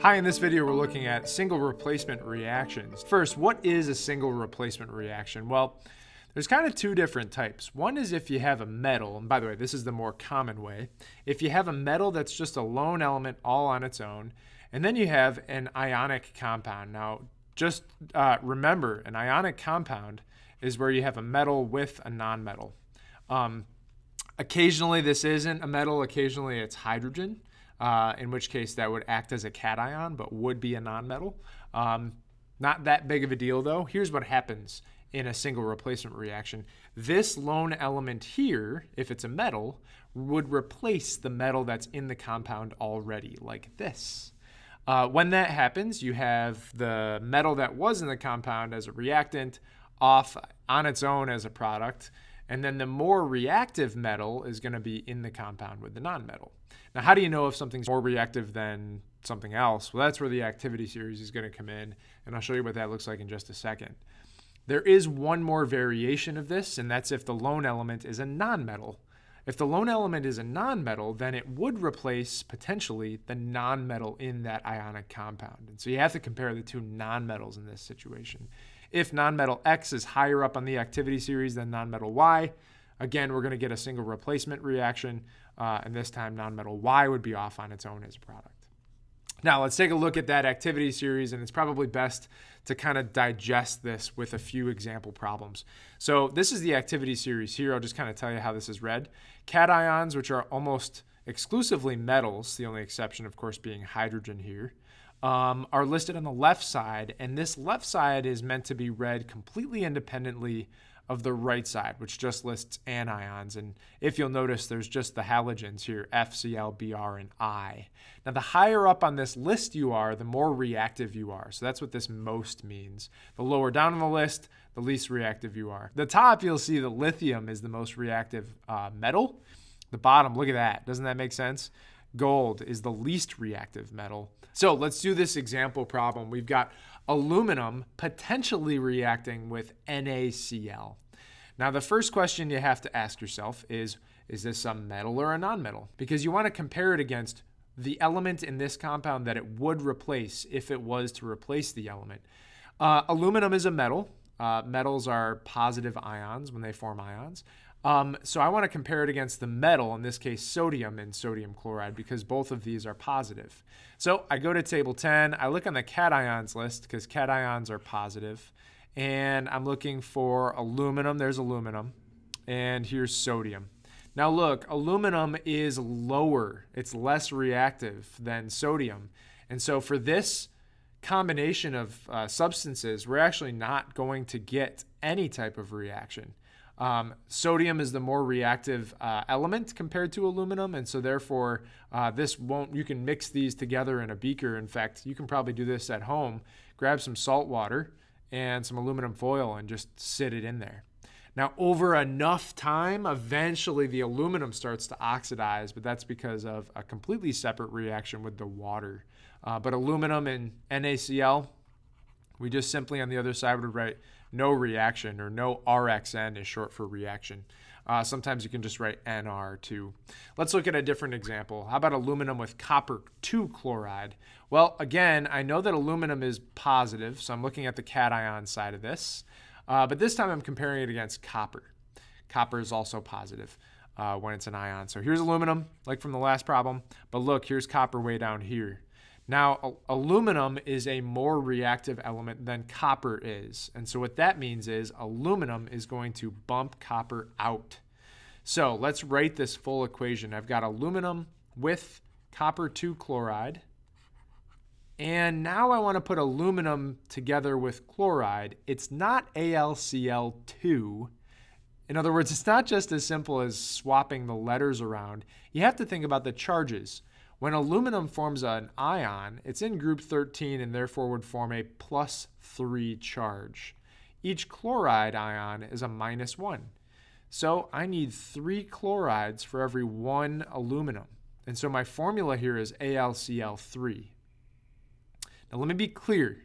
Hi, in this video we're looking at single replacement reactions. First, what is a single replacement reaction? Well, there's kind of two different types. One is if you have a metal, and by the way, this is the more common way. If you have a metal that's just a lone element all on its own, and then you have an ionic compound. Now, just remember, an ionic compound is where you have a metal with a non-metal. Occasionally this isn't a metal, occasionally it's hydrogen, in which case that would act as a cation but would be a non-metal. Not that big of a deal though. Here's what happens in a single replacement reaction. This lone element here, if it's a metal, would replace the metal that's in the compound already, like this. When that happens, you have the metal that was in the compound as a reactant off on its own as a product, and then the more reactive metal is going to be in the compound with the non-metal. Now, how do you know if something's more reactive than something else? Well, that's where the activity series is going to come in, and I'll show you what that looks like in just a second. There is one more variation of this, and that's if the lone element is a non-metal. If the lone element is a non-metal, then it would replace, potentially, the non-metal in that ionic compound. And so you have to compare the two non-metals in this situation. If non-metal X is higher up on the activity series than non-metal Y, again, we're going to get a single replacement reaction, and this time non-metal Y would be off on its own as a product. Now, let's take a look at that activity series, and it's probably best to kind of digest this with a few example problems. So this is the activity series here. I'll just kind of tell you how this is read. Cations, which are almost exclusively metals, the only exception, of course, being hydrogen here, are listed on the left side, and this left side is meant to be read completely independently of the right side, which just lists anions. And if you'll notice, there's just the halogens here, F, Cl, Br, and I. Now, the higher up on this list you are, the more reactive you are. So that's what this most means. The lower down on the list, the least reactive you are. The top, you'll see the lithium is the most reactive metal. The bottom, look at that. Doesn't that make sense? Gold is the least reactive metal. So let's do this example problem. We've got aluminum potentially reacting with NaCl. Now, the first question you have to ask yourself is this a metal or a non-metal? Because you want to compare it against the element in this compound that it would replace if it was to replace the element. Aluminum is a metal. Metals are positive ions when they form ions. So I want to compare it against the metal, in this case sodium and sodium chloride, because both of these are positive. So I go to table 10, I look on the cations list because cations are positive, and I'm looking for aluminum. There's aluminum, and here's sodium. Now look, aluminum is lower, it's less reactive than sodium, and so for this combination of substances, we're actually not going to get any type of reaction. Sodium is the more reactive element compared to aluminum, and so therefore this won't, you can mix these together in a beaker. In fact, you can probably do this at home. Grab some salt water and some aluminum foil and just sit it in there. Now, over enough time, eventually the aluminum starts to oxidize, but that's because of a completely separate reaction with the water. But aluminum and NaCl, we just simply on the other side would write no reaction, or no RXN is short for reaction. Sometimes you can just write NR too. Let's look at a different example. How about aluminum with copper 2 chloride? Well, again, I know that aluminum is positive, so I'm looking at the cation side of this. But this time I'm comparing it against copper. Copper is also positive when it's an ion. So here's aluminum, like from the last problem. But look, here's copper way down here. Now, aluminum is a more reactive element than copper is. And so what that means is aluminum is going to bump copper out. So let's write this full equation. I've got aluminum with copper 2 chloride. And now I want to put aluminum together with chloride. It's not AlCl2. In other words, it's not just as simple as swapping the letters around. You have to think about the charges. When aluminum forms an ion, it's in group 13 and therefore would form a +3 charge. Each chloride ion is a -1. So I need 3 chlorides for every 1 aluminum. And so my formula here is AlCl3. Now let me be clear.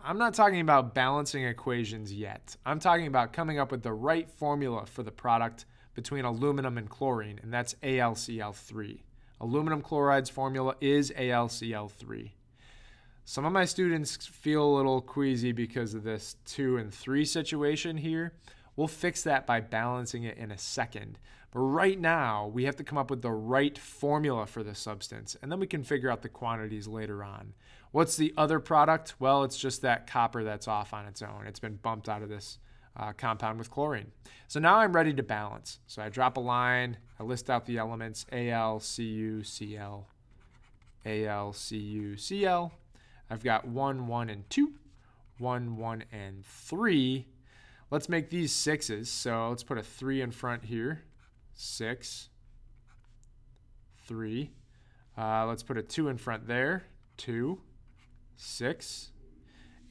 I'm not talking about balancing equations yet. I'm talking about coming up with the right formula for the product between aluminum and chlorine, and that's AlCl3. Aluminum chloride's formula is AlCl3. Some of my students feel a little queasy because of this 2 and 3 situation here. We'll fix that by balancing it in a second. But right now, we have to come up with the right formula for the substance, and then we can figure out the quantities later on. What's the other product? Well, it's just that copper that's off on its own. It's been bumped out of this compound with chlorine. So now I'm ready to balance. So I drop a line, I list out the elements, Al, Cu, Cl, Al, Cu, Cl. I've got 1, 1, and 2, 1, 1, and 3. Let's make these 6s, so let's put a 3 in front here. 6, 3. Let's put a 2 in front there. 2, 6.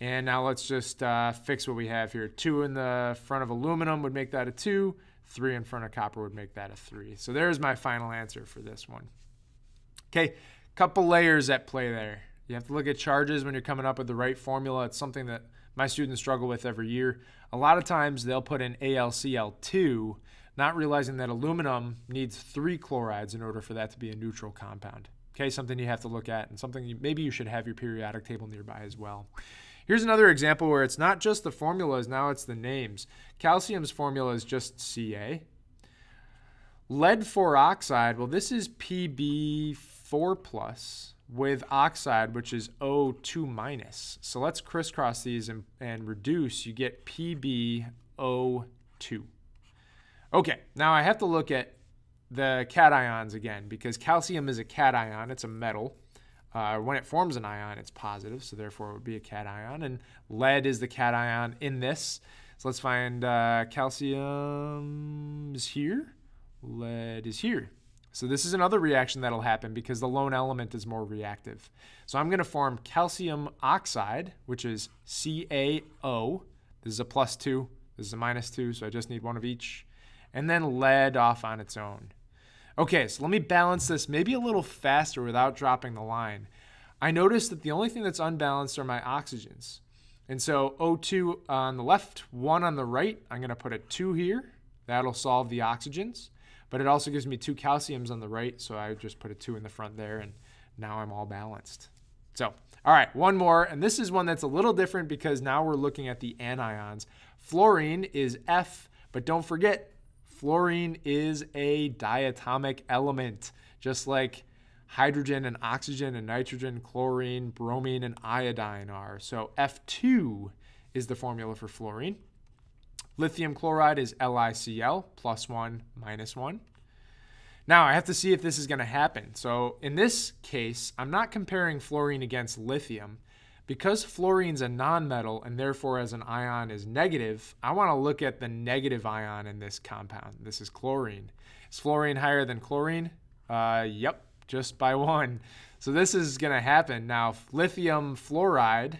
And now let's just fix what we have here. 2 in the front of aluminum would make that a 2. 3 in front of copper would make that a 3. So there's my final answer for this one. Okay, couple layers at play there. You have to look at charges when you're coming up with the right formula. It's something that my students struggle with every year. A lot of times they'll put in AlCl2, not realizing that aluminum needs 3 chlorides in order for that to be a neutral compound. Okay, something you have to look at, and something maybe you should have your periodic table nearby as well. Here's another example where it's not just the formulas, now it's the names. Calcium's formula is just Ca. Lead 4 oxide, well this is Pb4+. With oxide, which is O2-. So let's crisscross these and reduce. You get PbO2. Okay, now I have to look at the cations again, because calcium is a cation. It's a metal. When it forms an ion, it's positive, so therefore it would be a cation. And lead is the cation in this. So let's find calcium is here. Lead is here. So this is another reaction that'll happen because the lone element is more reactive. So I'm going to form calcium oxide, which is CaO. This is a +2. This is a -2, so I just need one of each. And then lead off on its own. Okay, so let me balance this maybe a little faster without dropping the line. I noticed that the only thing that's unbalanced are my oxygens. And so O2 on the left, 1 on the right. I'm going to put a 2 here. That'll solve the oxygens. But it also gives me 2 calciums on the right, so I just put a 2 in the front there, and now I'm all balanced. So, all right, one more, and this is one that's a little different because now we're looking at the anions. Fluorine is F, but don't forget, fluorine is a diatomic element, just like hydrogen and oxygen and nitrogen, chlorine, bromine, and iodine are. So F2 is the formula for fluorine. Lithium chloride is LiCl, +1, -1. Now I have to see if this is going to happen. So in this case, I'm not comparing fluorine against lithium. Because fluorine's a nonmetal and therefore as an ion is negative, I want to look at the negative ion in this compound. This is chlorine. Is fluorine higher than chlorine? Yep, just by 1. So this is going to happen. Now lithium fluoride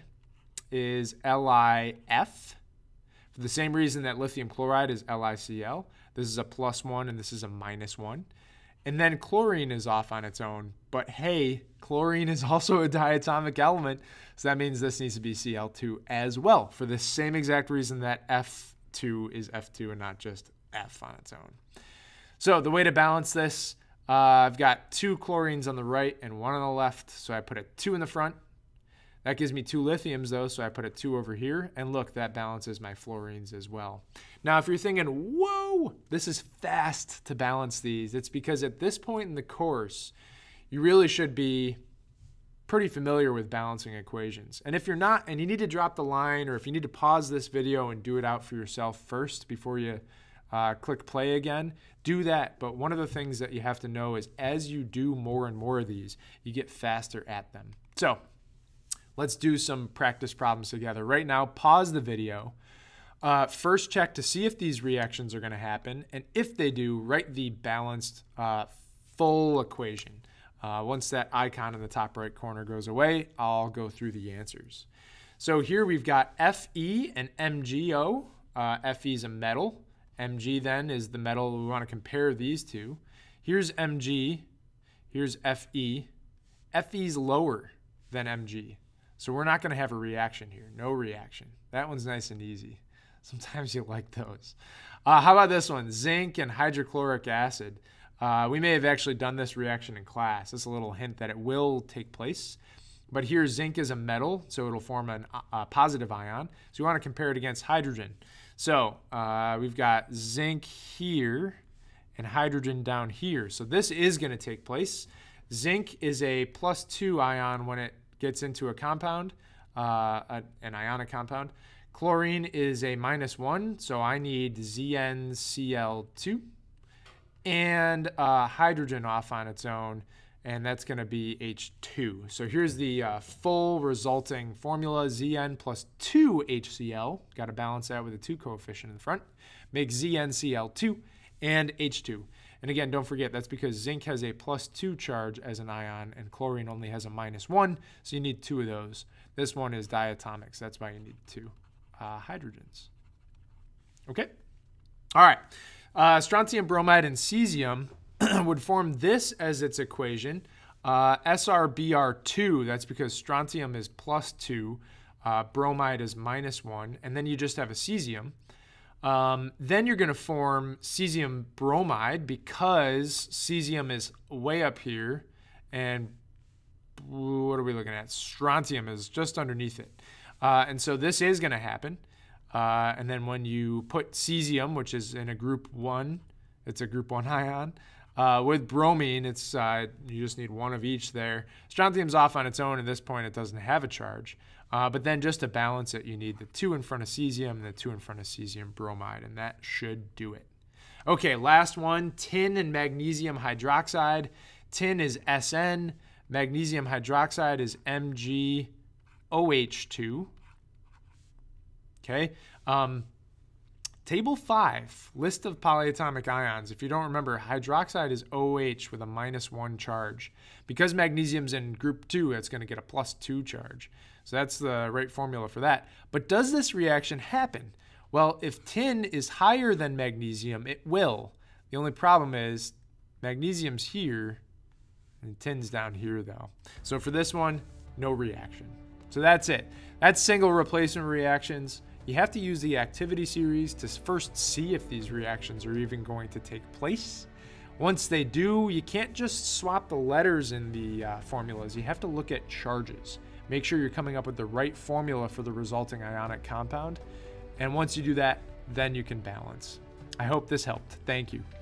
is LiF. The same reason that lithium chloride is LiCl. This is a +1 and this is a -1. And then chlorine is off on its own. But hey, chlorine is also a diatomic element. So that means this needs to be Cl2 as well, for the same exact reason that F2 is F2 and not just F on its own. So the way to balance this, I've got 2 chlorines on the right and 1 on the left. So I put a 2 in the front. That gives me 2 lithiums, though, so I put a 2 over here. And look, that balances my fluorines as well. Now, if you're thinking, whoa, this is fast to balance these, it's because at this point in the course, you really should be pretty familiar with balancing equations. And if you're not, and you need to drop the line, or if you need to pause this video and do it out for yourself first before you click play again, do that. But one of the things that you have to know is as you do more and more of these, you get faster at them. So let's do some practice problems together. Right now, pause the video. First, check to see if these reactions are going to happen. And if they do, write the balanced full equation. Once that icon in the top right corner goes away, I'll go through the answers. So here we've got Fe and MgO. Fe is a metal. Mg then is the metal we want to compare these to. Here's Mg. Here's Fe. Fe's lower than Mg. So we're not going to have a reaction here. No reaction. That one's nice and easy. Sometimes you like those. How about this one? Zinc and hydrochloric acid. We may have actually done this reaction in class. That's a little hint that it will take place. But here zinc is a metal, so it'll form a positive ion. So we want to compare it against hydrogen. So we've got zinc here and hydrogen down here. So this is going to take place. Zinc is a +2 ion when it gets into a compound, an ionic compound. Chlorine is a -1, so I need ZnCl2. And hydrogen off on its own, and that's going to be H2. So here's the full resulting formula, Zn plus 2HCl. Got to balance that with a 2 coefficient in the front. Make ZnCl2 and H2. And again, don't forget, that's because zinc has a +2 charge as an ion, and chlorine only has a -1, so you need 2 of those. This one is diatomic, so that's why you need 2 hydrogens. Okay? All right. Strontium bromide and cesium would form this as its equation, SrBr2. That's because strontium is +2, bromide is -1, and then you just have a cesium. Then you're going to form cesium bromide because cesium is way up here, and what are we looking at? Strontium is just underneath it. And so this is going to happen. And then when you put cesium, which is in a group 1, it's a group 1 ion, with bromine, it's you just need 1 of each there. Strontium's off on its own. At this point, it doesn't have a charge. But then just to balance it, you need the 2 in front of cesium and the 2 in front of cesium bromide, and that should do it. Okay, last one, tin and magnesium hydroxide. Tin is Sn. Magnesium hydroxide is MgOH2. Okay, table 5, list of polyatomic ions. If you don't remember, hydroxide is OH with a -1 charge. Because magnesium's in group 2, it's going to get a +2 charge. So that's the right formula for that. But does this reaction happen? Well, if tin is higher than magnesium, it will. The only problem is magnesium's here and tin's down here, though. So for this one, no reaction. So that's it. That's single replacement reactions. You have to use the activity series to first see if these reactions are even going to take place. Once they do, you can't just swap the letters in the formulas. You have to look at charges. Make sure you're coming up with the right formula for the resulting ionic compound. And once you do that, then you can balance. I hope this helped. Thank you.